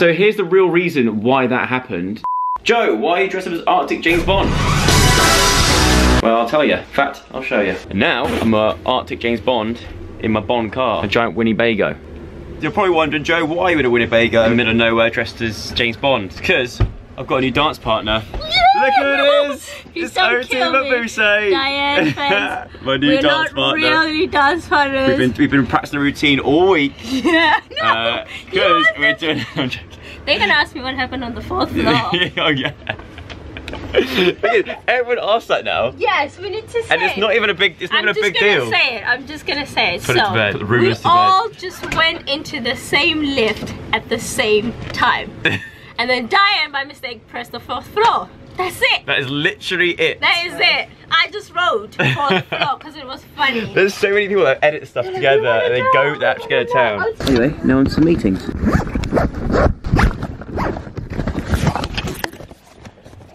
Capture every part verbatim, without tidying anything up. that. So here's the real reason why that happened. Joe, why are you dressed up as Arctic James Bond? Well, I'll tell you. In fact, I'll show you. And now, I'm a Arctic James Bond in my Bond car. A giant Winnebago. You're probably wondering, Joe, why are you in a Winnebago in the middle of nowhere dressed as James Bond? Because I've got a new dance partner. Yeah! Look who it is! It's O T Mabuse! Diane, friends. My new We're dance not partner. We're really dance partners. We've been, we've been practicing the routine all week. Yeah, no! Because uh, we're doing... I'm joking. They're going to ask me what happened on the fourth floor. Oh, yeah. Everyone asks that now. Yes, we need to say. And it's not even a big. It's not even a big deal. I'm just gonna say it. I'm just gonna say it. Put so it to bed. Put the rumors to bed. We all just went into the same lift at the same time, and then Diane, by mistake, pressed the fourth floor. That's it. That is literally it. That is it. I just wrote fourth floor because it was funny. There's so many people that edit stuff together and then go that to go to town. Anyway, now on to meetings.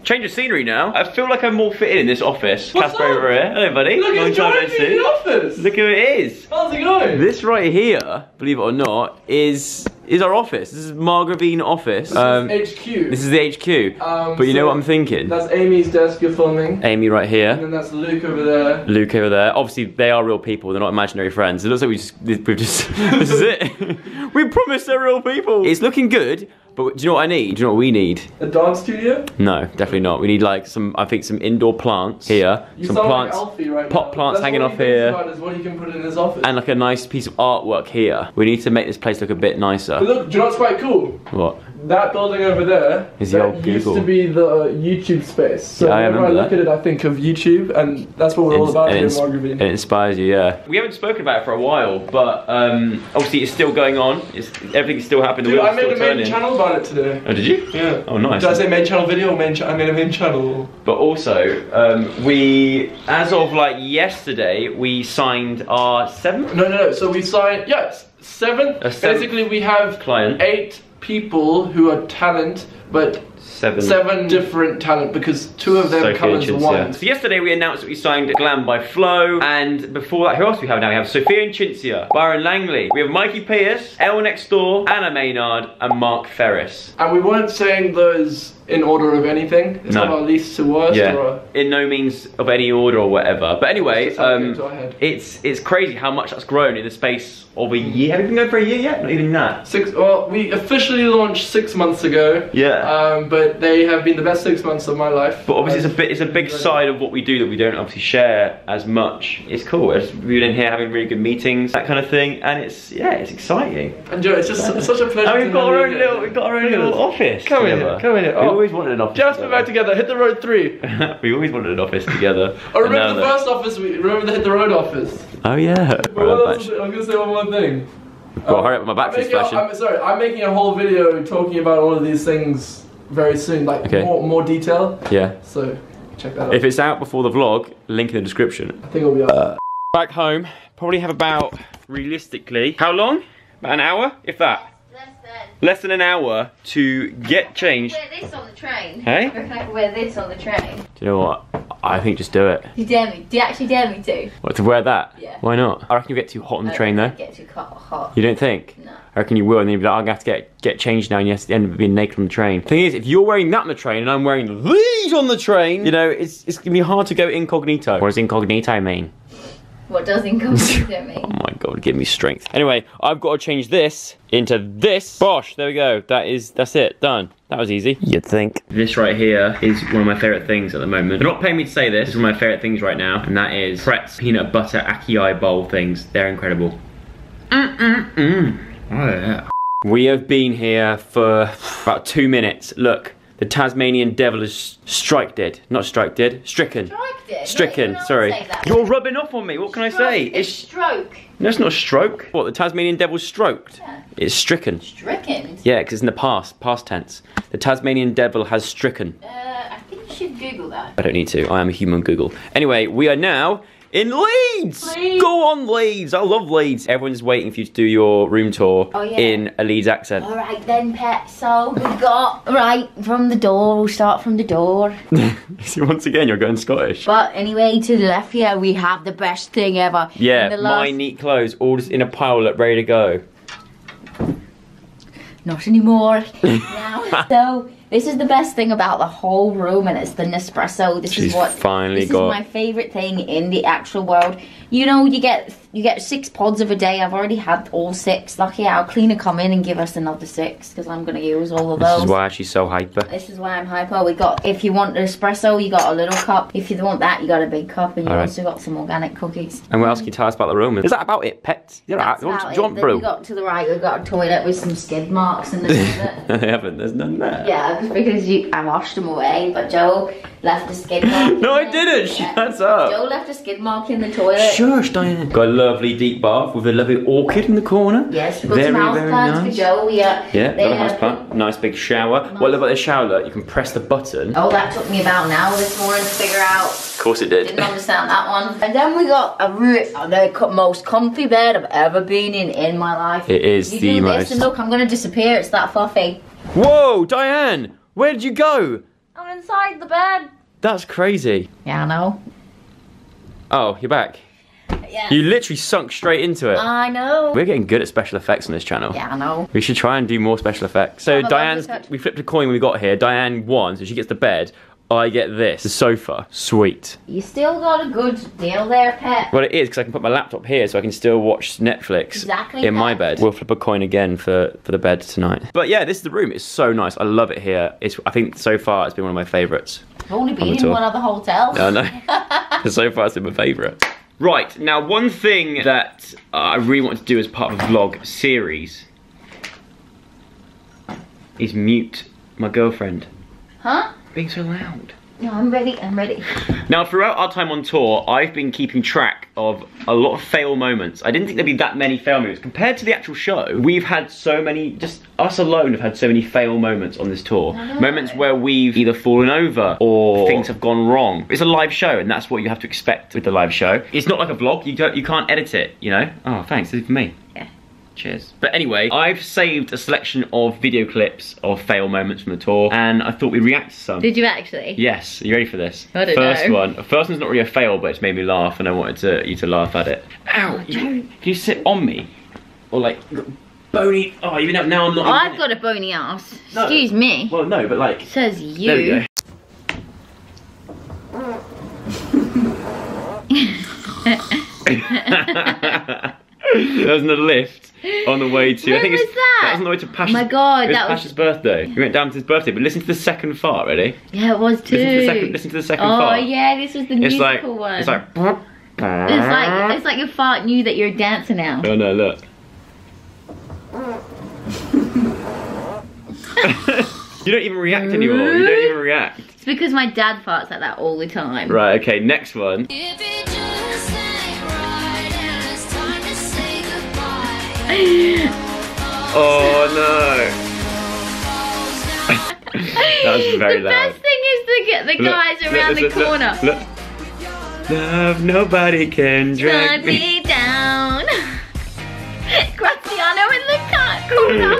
Change of scenery now. I feel like I'm more fitted in this office. Casper over here. Hello, buddy. Look at the office. Look who it is. How's it going? This right here, believe it or not, is is our office. This is Margravine office. This um, is H Q. This is the H Q. Um, but you so know what I'm thinking? That's Amy's desk you're filming. Amy right here. And then that's Luke over there. Luke over there. Obviously, they are real people. They're not imaginary friends. It looks like we just, we've just, this is it. We promised they're real people. It's looking good. But do you know what I need? Do you know what we need? A dance studio? No, definitely not. We need like some, I think some indoor plants here. You some sound plants, like Alfie right pop now. plants That's hanging off here. Is what he can put in his office. And like a nice piece of artwork here. We need to make this place look a bit nicer. But look, do you know what's quite cool? What? That building over there is the old Google. Used to be the YouTube space. So yeah, I whenever I look that. at it, I think of YouTube, and that's what we're it's, all about here in Margravine. It inspires you, yeah. We haven't spoken about it for a while, but um, obviously it's still going on. It's, everything's still happening. Dude, I made a main channel about it today. Oh, did you? Yeah. Oh, nice. Did I say main channel video or main channel? I made a main channel. But also, um, we, as of like yesterday, we signed our seventh? No, no, no. So we signed, yes, seventh. Basically, we have client. eight. people who are talent, but seven, seven different talent because two of them Sophia come as one. Yeah. So yesterday we announced that we signed Glam by Flo, and before that, who else we have now? We have Sophia and Chintzia, Byron Langley, we have Mikey Pierce, Elle Next Door, Anna Maynard, and Mark Ferris. And we weren't saying those in order of anything. It's no. not our least to worst. Yeah. Or in no means of any order or whatever. But anyway, um, it's it's crazy how much that's grown in the space of a year. Have you been going for a year yet? Not even that. Six. Well, we officially launched six months ago. Yeah. Um, but they have been the best six months of my life. But obviously, it's a bit. It's a big side of what we do that we don't obviously share as much. It's cool. It's, we've been in here having really good meetings, that kind of thing, and it's yeah, it's exciting. And Joe, it's just yeah. such a pleasure. And we've got our own little. It. We've got our own little office. Come in. Come in. Oh. We always wanted an office. Just move back together, hit the road three. We always wanted an office together. I remember the first office, we remember the hit the road office. Oh yeah. Well, I'm gonna say one more thing. Well, um, hurry up, my battery's flashing. I'm sorry, I'm making a whole video talking about all of these things very soon, like okay. more more detail. Yeah. So check that out. If it's out before the vlog, link in the description. I think it'll be up. Uh, back home, probably have about realistically how long? About an hour, if that. Less than an hour to get changed. Wear this on the train. Hey? We're gonna wear this on the train. Do you know what? I think just do it. You dare me? Do you actually dare me to? What, to wear that? Yeah. Why not? I reckon you get too hot on the I train though. Get too hot. You don't think? No. I reckon you will, and then you'll be like, I'm gonna have to get get changed now, and you have to end up being naked on the train. Thing is, if you're wearing that on the train and I'm wearing these on the train, you know, it's it's gonna be hard to go incognito. What does incognito mean? What does incognito mean? Oh my god, give me strength. Anyway, I've got to change this into this. Bosh, there we go. That is, that's it, done. That was easy. You'd think. This right here is one of my favourite things at the moment. They're not paying me to say this. It's one of my favourite things right now, and that is Pret's peanut butter acai bowl things. They're incredible. Mm-mm-mm. Oh yeah. We have been here for about two minutes. Look. The Tasmanian devil is striked-ed. Not striked-ed. Stricken. Striked-ed? Stricken, no, sorry. You're rubbing off on me. What can stroke. I say? It's, it's stroke. No, it's not a stroke. What, the Tasmanian devil's stroked? Yeah. It's stricken. Stricken? Yeah, because it's in the past, past tense. The Tasmanian devil has stricken. Uh, I think you should Google that. I don't need to. I am a human Google. Anyway, we are now in Leeds. Leeds! Go on, Leeds! I love Leeds. Everyone's waiting for you to do your room tour oh, yeah. in a Leeds accent. All right then, pet. So we've got right from the door. We'll start from the door. See, once again, you're going Scottish. But anyway, to the left here, we have the best thing ever. Yeah, my neat clothes all just in a pile, up, ready to go. not anymore now. So this is the best thing about the whole room, and it's the Nespresso. This She's is what finally this got. is my favorite thing in the actual world. You know, you get you get six pods of a day. I've already had all six. Lucky our cleaner come in and give us another six because I'm gonna use all of those. This is why she's so hyper. This is why I'm hyper. We got, if you want Nespresso, you got a little cup. If you want that, you got a big cup, and you all also right. got some organic cookies. And what else can you tell us about the room? Is that about it, pets? You're right. You want, you want brew? We got to the right. We got a toilet with some skid marks in the toilet. I haven't. There's none there. Yeah. Because you, I washed them away, but Joe left a skid mark. No, I didn't. Shut up. Joe left a skid mark in the toilet. Shush, Diana. Got a lovely deep bath with a lovely orchid in the corner. Yes, we've got some house plants nice. for Joe. Yeah, yeah, got a house plant. Nice big shower. Nice. What I love about the shower, look, you can press the button. Oh, that took me about an hour this morning to figure out. Of course it did. Didn't understand that one. And then we got a the most comfy bed I've ever been in in my life. It is you the do most. This and look, I'm going to disappear. It's that fluffy. Whoa, Diane! Where did you go? I'm inside the bed. That's crazy. Yeah, I know. Oh, you're back. Yeah. You literally sunk straight into it. I know. We're getting good at special effects on this channel. Yeah, I know. We should try and do more special effects. So oh, Diane's, we flipped a coin when we got here. Diane won, so she gets the bed. I get this, the sofa. Sweet. You still got a good deal there, pet. Well, it is, because I can put my laptop here so I can still watch Netflix exactly in pet. my bed. We'll flip a coin again for, for the bed tonight. But yeah, this is the room. It's so nice. I love it here. It's, I think so far it's been one of my favourites. I've only been on in tour. one other hotel. No, no. So far it's been my favourite. Right, now one thing that uh, I really want to do as part of a vlog series is mute my girlfriend. Huh? Being so loud. No, I'm ready, I'm ready. Now, throughout our time on tour, I've been keeping track of a lot of fail moments. I didn't think there'd be that many fail moments. Compared to the actual show, we've had so many, just us alone have had so many fail moments on this tour. No. Moments where we've either fallen over or things have gone wrong. It's a live show, and that's what you have to expect with the live show. It's not like a vlog, you don't, you can't edit it, you know? Oh, thanks, this is for me. Yeah. Cheers. But anyway, I've saved a selection of video clips of fail moments from the tour, and I thought we'd react to some. Did you actually? Yes. Are you ready for this? I don't First know. one. The first one's not really a fail, but it's made me laugh, and I wanted to, you to laugh at it. Ow! Oh, you, can you sit on me? Or like, bony... Oh, even now I'm not... Oh, I've got it. a bony ass. No. Excuse me. Well, no, but like... It says you. There we go. That was in the lift. On the way to, Where I think was it's, that? that was on the way to Pash. Oh my God, it was that Pash's was... birthday. We went down to his birthday, but listen to the second fart, ready? Yeah, it was too. Listen to the second, listen to the second oh, fart. Oh yeah, this was the it's musical like, one. It's like, it's like, it's like your fart knew that you're a dancer now. Oh no, look. You don't even react anymore. You don't even react. It's because my dad farts like that all the time. Right. Okay. Next one. Oh no! That was very loud. The best thing is the, the guys look, around look, the look, corner. Look, look. Love, nobody can drag me down. Graziano in the car corner.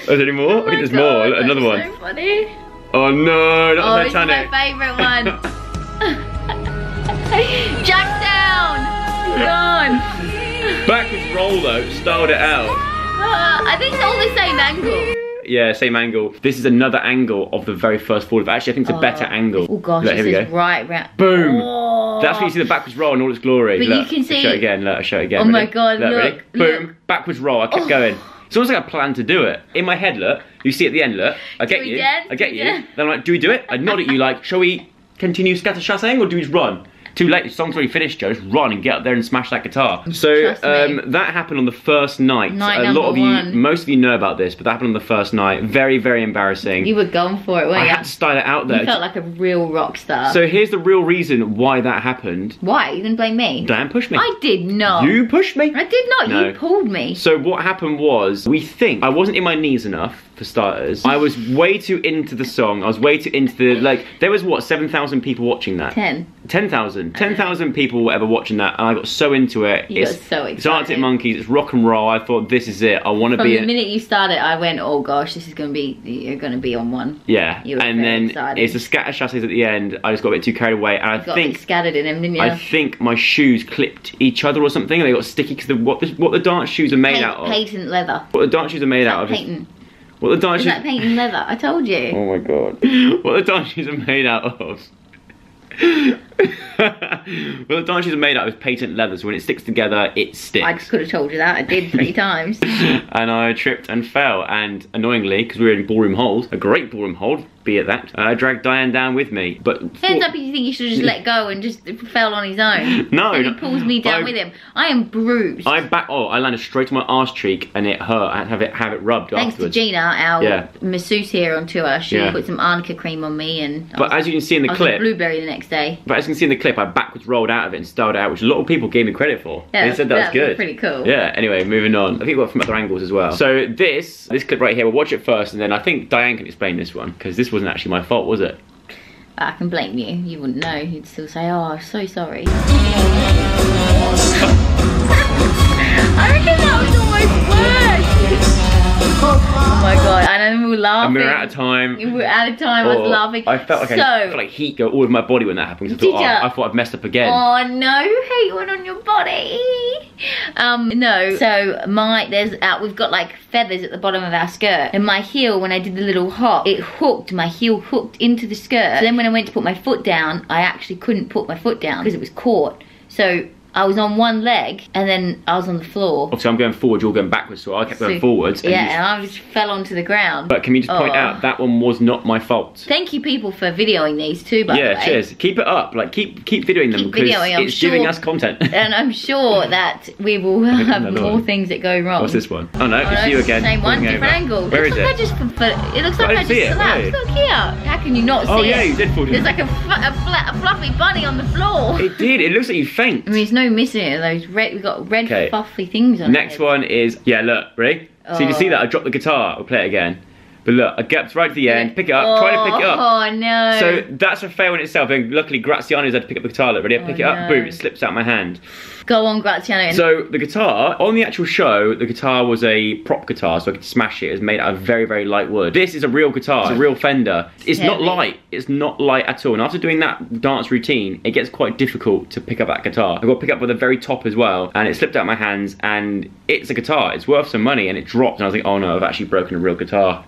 Is there any more? Oh I think there's God, more. Look, another one. So funny. Oh no! That was oh, Titanic. It's my favourite one. Jack down. Gone. Backwards roll though, styled it out. Uh, I think it's all the same angle. Yeah, same angle. This is another angle of the very first fall. Actually, I think it's a oh. better angle. Oh gosh, look, here this we go. Is right round. Boom! Oh. That's when you see the backwards roll in all its glory. But look, you can see. I'll show it again, look, I'll show it again. Oh ready? my God, look, look, look. Boom, backwards roll, I kept oh. going. It's almost like I planned to do it. In my head, look, you see at the end, look, I get you, again? I get you. Then I'm like, do we do it? I nod at you like, shall we continue scatter shassang or do we just run? Too late, the song's already finished, Joe. Just run and get up there and smash that guitar. So um, that happened on the first night. night a lot of one. you, most of you know about this, but that happened on the first night. Very, very embarrassing. You were going for it, weren't you? I had to style it out there. You felt like a real rock star. So here's the real reason why that happened. Why? You didn't blame me. Diane pushed me. I did not. You pushed me. I did not. No. You pulled me. So what happened was, we think I wasn't in my knees enough. for starters. I was way too into the song. I was way too into the, like, there was what, seven thousand people watching that? ten. ten thousand. ten thousand people, whatever, watching that, and I got so into it. You it's, got so excited. It's Arctic Monkeys, it's rock and roll, I thought this is it, I want to be From the minute you started, I went, oh gosh, this is going to be, you're going to be on one. Yeah, you were and then excited. It's the scatter chassis at the end, I just got a bit too carried away, and you I got think- scattered in them, didn't you? I think my shoes clipped each other or something, and they got sticky, because what, what the dance shoes are made patent, out of- Patent leather. What the dance shoes are made like out of- patent. What the dance is shoes- that patent leather, I told you. Oh my god. What the dance shoes are made out of- Well, the dance shoes are made out of patent leather, so when it sticks together, it sticks. I could have told you that, I did three times. And I tripped and fell, and annoyingly, because we were in ballroom hold, a great ballroom hold, be it that, I dragged Diane down with me, but... Turns up you think you should have just let go and just fell on his own. No. And he pulls me down I, with him. I am bruised. I back, oh, I landed straight on my arse cheek, and it hurt. I had to have it, have it rubbed Thanks afterwards. Thanks to Gina, our yeah. masseuse here on tour, she yeah. put some arnica cream on me, and... I but was, as you can see in the I clip... I was blueberry the next day. But as you can see in the clip, I backwards rolled out of it and styled it out, which a lot of people gave me credit for. Yeah, they said that, that was good. Pretty cool. Yeah, anyway, moving on. I think we got from other angles as well. So this, this clip right here, we'll watch it first, and then I think Diane can explain this one, because this wasn't actually my fault, was it? I can blame you. You wouldn't know. You'd still say, oh, I'm so sorry. I reckon that was almost worse. Oh my god, and we were laughing. And we were out of time. We were out of time, oh, I was laughing. I felt like, so, I felt like heat go all over my body when that happened. I thought, oh, I thought I'd messed up again. Oh no, heat went on your body. Um, no, so my, there's, uh, we've got like feathers at the bottom of our skirt. And my heel, when I did the little hop, it hooked, my heel hooked into the skirt. So then when I went to put my foot down, I actually couldn't put my foot down because it was caught. So I was on one leg, and then I was on the floor. Obviously, I'm going forward, you're going backwards, so I kept so, going forwards. And yeah, just... and I just fell onto the ground. But can we just point oh. out, that one was not my fault. Thank you, people, for videoing these too, by yeah, the way. Yeah, cheers. Keep it up. Like, keep keep videoing them, because it's sure, giving us content. And I'm sure that we will have more one. things that go wrong. What's this one? Oh, no, oh, it's no, you it's again. Same one, different over. angle. Where is like it? Just, it looks like I, I just it, slapped. Really? Look here. How can you not see it? Oh, yeah, it? you did fall down. There's like a, a, flat, a fluffy bunny on the floor. It did. It looks like you faint. I mean, it's no missing it, those red, we got red okay. fluffy things on Next it. one is, yeah, look, ready? Oh. So you can see that I dropped the guitar, I'll play it again. But look, I gapped right to the end, pick it up, oh, try to pick it up. Oh no. So that's a fail in itself, and luckily Graziano's had to pick up the guitar, look, ready? I pick oh, it up, no. boom, it slips out my hand. Go on, Graziano. So the guitar, on the actual show, the guitar was a prop guitar, so I could smash it. It was made out of very, very light wood. This is a real guitar, it's a real Fender. It's, it's not light, it's not light at all. And after doing that dance routine, it gets quite difficult to pick up that guitar. I got to pick up with the very top as well, and it slipped out my hands, and it's a guitar, it's worth some money, and it dropped, and I was like, oh no, I've actually broken a real guitar.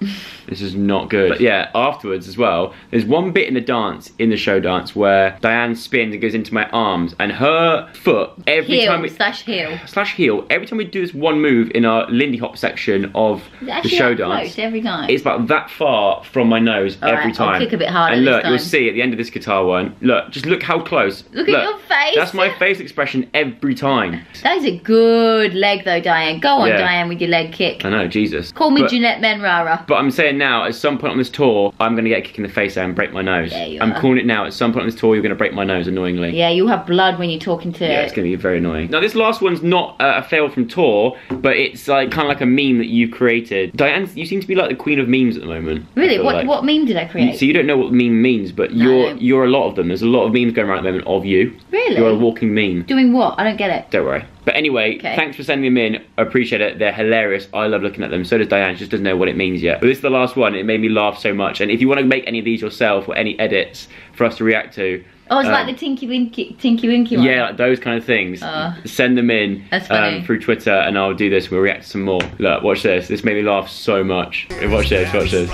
This is not good. But yeah, afterwards as well, there's one bit in the dance, in the show dance, where Diane spins and goes into my arms, and her foot, every heel, time we- slash heel. Slash heel. Every time we do this one move in our Lindy Hop section of the show dance, every time. It's about that far from my nose All every right, time. I'll kick a bit harder and look, this time. You'll see at the end of this guitar one, look, just look how close. Look, look at your face. That's my face expression every time. That is a good leg though, Diane. Go on, yeah. Diane, with your leg kick. I know, Jesus. Call me but, Jeanette Menrara. But I'm saying now, at some point on this tour, I'm going to get a kick in the face and break my nose. Yeah, you are. I'm calling it now, at some point on this tour, you're going to break my nose, annoyingly. Yeah, you'll have blood when you're talking to... Yeah, it's going to be very annoying. Now, this last one's not uh, a fail from tour, but it's like kind of like a meme that you've created. Diane, you seem to be like the queen of memes at the moment. Really? What like. what meme did I create? So you don't know what meme means, but no. you're you're a lot of them. There's a lot of memes going around at the moment of you. Really? You're a walking meme. Doing what? I don't get it. Don't worry. But anyway, okay. thanks for sending them in. I appreciate it. They're hilarious. I love looking at them. So does Diane. She just doesn't know what it means yet. But this is the last one. It made me laugh so much. And if you want to make any of these yourself or any edits for us to react to... Oh, it's um, like the Tinky Winky, Tinky Winky one? Yeah, like those kind of things. Oh. Send them in That's funny. Um, through Twitter and I'll do this. We'll react to some more. Look, watch this. This made me laugh so much. Watch this, watch this.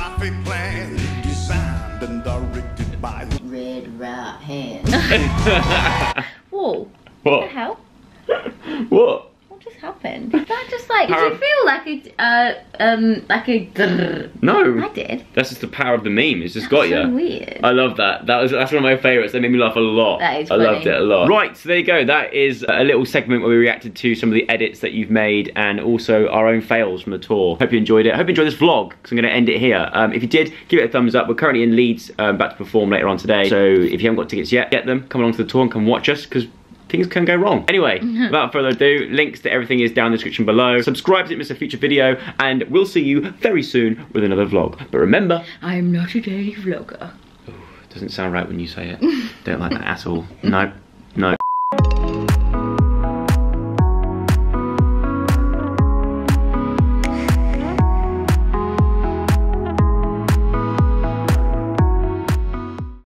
Red right hand. Whoa. What? What the hell? What? What just happened? Did that just like? Power did you feel like a uh, um like a? Grrr? No. I did. That's just the power of the meme. It's just that's got so you. Weird. I love that. That was that's one of my favourites. That made me laugh a lot. That is. I funny. loved it a lot. Right, so there you go. That is a little segment where we reacted to some of the edits that you've made and also our own fails from the tour. Hope you enjoyed it. Hope you enjoyed this vlog. Because I'm going to end it here. Um, if you did, give it a thumbs up. We're currently in Leeds, um, about to perform later on today. So if you haven't got tickets yet, get them. Come along to the tour and come watch us because. things can go wrong. Anyway, without further ado, links to everything is down in the description below. Subscribe to it, miss a future video, and we'll see you very soon with another vlog. But remember, I'm not a daily vlogger. Oh, doesn't sound right when you say it. Don't like that at all. No, no.